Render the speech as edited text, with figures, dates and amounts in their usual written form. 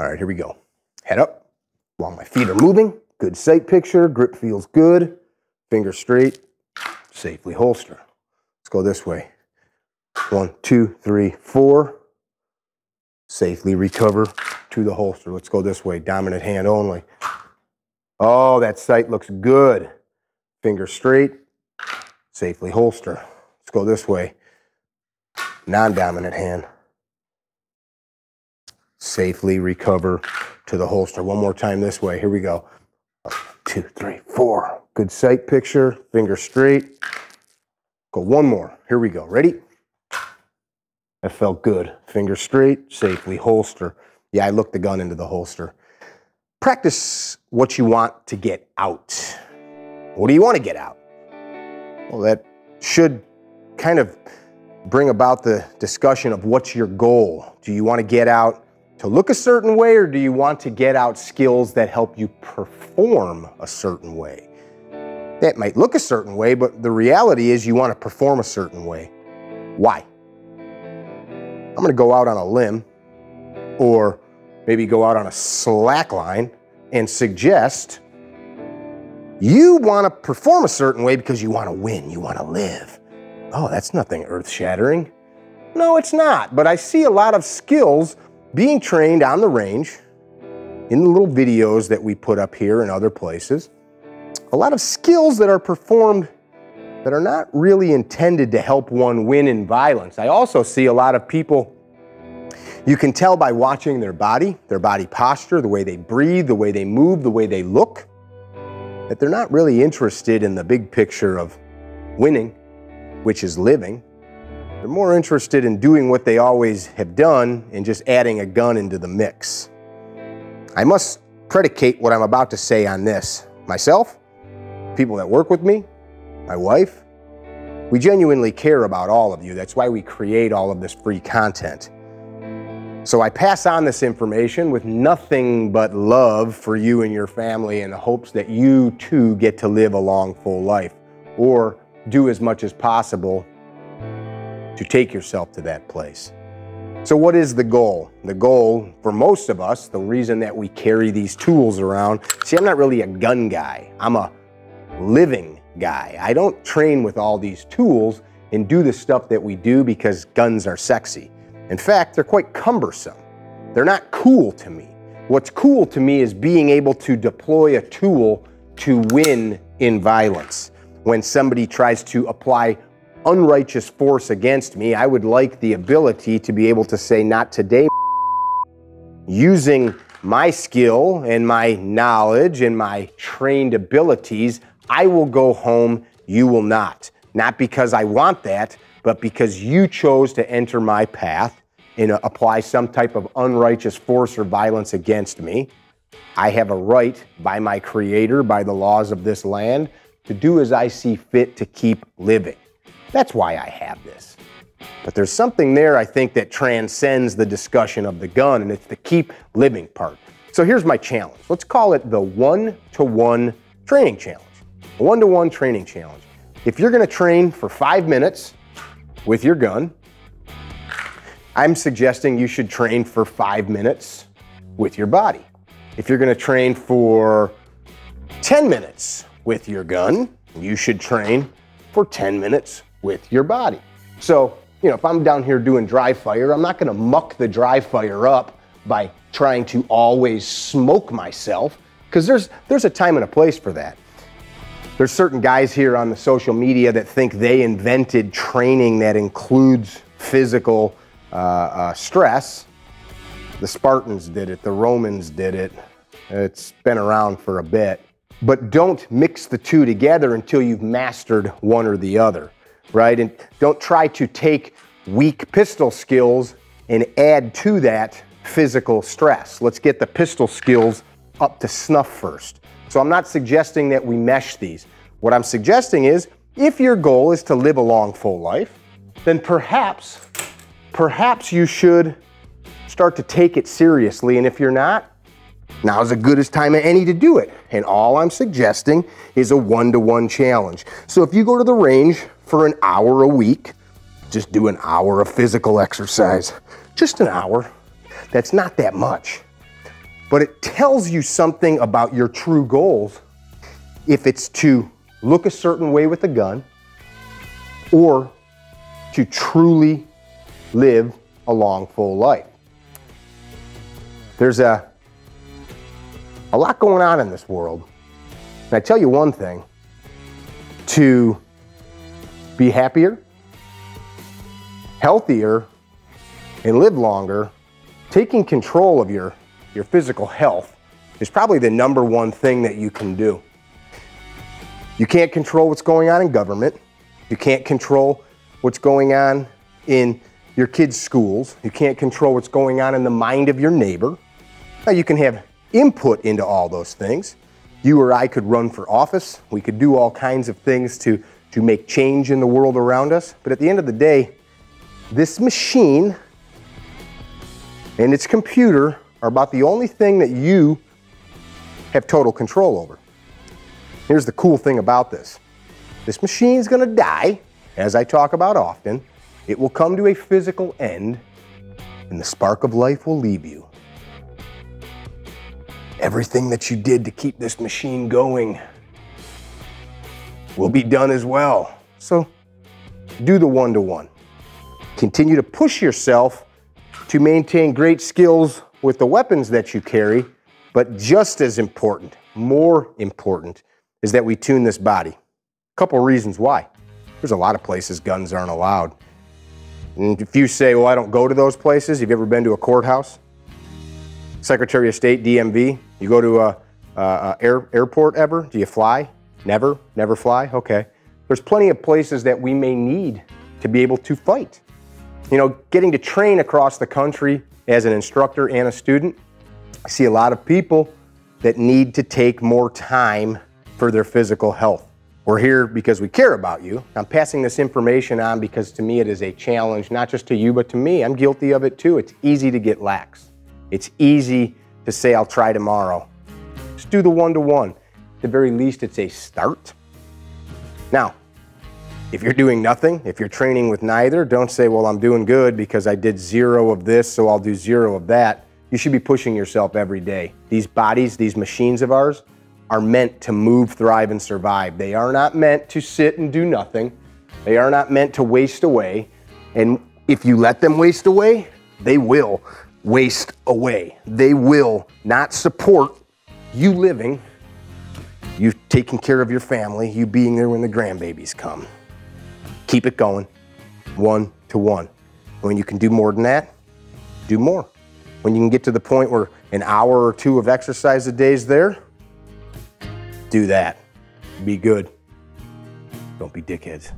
All right, here we go. Head up, while my feet are moving. Good sight picture, grip feels good. Finger straight, safely holster. Let's go this way. 1, 2, 3, 4. Safely recover to the holster. Let's go this way, dominant hand only. Oh, that sight looks good. Finger straight, safely holster. Let's go this way, non-dominant hand. Safely recover to the holster. One more time this way, here we go. 1, 2, 3, 4. Good sight picture, finger straight. Go one more, here we go, ready? That felt good. Finger straight, safely holster. Yeah, I looked the gun into the holster. Practice what you want to get out. What do you want to get out? Well, that should kind of bring about the discussion of what's your goal. Do you want to get out to look a certain way, or do you want to get out skills that help you perform a certain way? That might look a certain way, but the reality is you want to perform a certain way. Why? I'm gonna go out on a limb, or maybe go out on a slack line, and suggest you wanna perform a certain way because you wanna win, you wanna live. Oh, that's nothing earth-shattering. No, it's not, but I see a lot of skills being trained on the range, in the little videos that we put up here and other places. A lot of skills that are performed that are not really intended to help one win in violence. I also see a lot of people, you can tell by watching their body posture, the way they breathe, the way they move, the way they look, that they're not really interested in the big picture of winning, which is living. They're more interested in doing what they always have done and just adding a gun into the mix. I must predicate what I'm about to say on this. Myself, people that work with me, my wife, we genuinely care about all of you. That's why we create all of this free content. So I pass on this information with nothing but love for you and your family, in the hopes that you too get to live a long, full life, or do as much as possible to take yourself to that place. So what is the goal? The goal for most of us, the reason that we carry these tools around, see, I'm not really a gun guy, I'm a living guy. I don't train with all these tools and do the stuff that we do because guns are sexy. In fact, they're quite cumbersome. They're not cool to me. What's cool to me is being able to deploy a tool to win in violence. When somebody tries to apply unrighteous force against me, I would like the ability to be able to say, not today, using my skill and my knowledge and my trained abilities. I will go home, you will not. Not because I want that, but because you chose to enter my path and apply some type of unrighteous force or violence against me. I have a right, by my Creator, by the laws of this land, to do as I see fit to keep living. That's why I have this. But there's something there, I think, that transcends the discussion of the gun, and it's the keep living part. So here's my challenge. Let's call it the one-to-one training challenge. One-to-one training challenge. If you're gonna train for 5 minutes with your gun, I'm suggesting you should train for 5 minutes with your body. If you're gonna train for 10 minutes with your gun, you should train for 10 minutes with your body. So, you know, if I'm down here doing dry fire, I'm not gonna muck the dry fire up by trying to always smoke myself, because there's a time and a place for that. There's certain guys here on the social media that think they invented training that includes physical stress. The Spartans did it, the Romans did it. It's been around for a bit. But don't mix the two together until you've mastered one or the other, right? And don't try to take weak pistol skills and add to that physical stress. Let's get the pistol skills up to snuff first. So I'm not suggesting that we mesh these. What I'm suggesting is, if your goal is to live a long, full life, then perhaps you should start to take it seriously. And if you're not, now's as good as time as any to do it. And all I'm suggesting is a one-to-one challenge. So if you go to the range for an hour a week, just do an hour of physical exercise. Just an hour. That's not that much. but it tells you something about your true goals if it's to look a certain way with a gun or to truly live a long, full life. There's a lot going on in this world. And I tell you one thing, to be happier, healthier, and live longer, taking control of your physical health is probably the number one thing that you can do. You can't control what's going on in government. You can't control what's going on in your kids' schools. You can't control what's going on in the mind of your neighbor. Now, you can have input into all those things. You or I could run for office. We could do all kinds of things to make change in the world around us. But at the end of the day, this machine and its computer are about the only thing that you have total control over. Here's the cool thing about this. This machine's gonna die, as I talk about often. It will come to a physical end, and the spark of life will leave you. Everything that you did to keep this machine going will be done as well. So do the one-to-one. Continue to push yourself to maintain great skills with the weapons that you carry, but just as important, more important, is that we tune this body. A couple reasons why. There's a lot of places guns aren't allowed. And if you say, well, I don't go to those places, have you ever been to a courthouse? Secretary of State, DMV, you go to an airport ever? Do you fly? Never? Never fly? Okay. There's plenty of places that we may need to be able to fight. You know, getting to train across the country as an instructor and a student, I see a lot of people that need to take more time for their physical health. We're here because we care about you. I'm passing this information on because to me it is a challenge, not just to you, but to me. I'm guilty of it too. It's easy to get lax. It's easy to say, I'll try tomorrow. Just do the one-to-one. At the very least, it's a start. Now, if you're doing nothing, if you're training with neither, don't say, well, I'm doing good because I did zero of this, so I'll do zero of that. You should be pushing yourself every day. These bodies, these machines of ours, are meant to move, thrive, and survive. They are not meant to sit and do nothing. They are not meant to waste away. And if you let them waste away, they will waste away. They will not support you living, you taking care of your family, you being there when the grandbabies come. Keep it going, one-to-one. When you can do more than that, do more. When you can get to the point where an hour or two of exercise a day is there, do that. Be good. Don't be dickheads.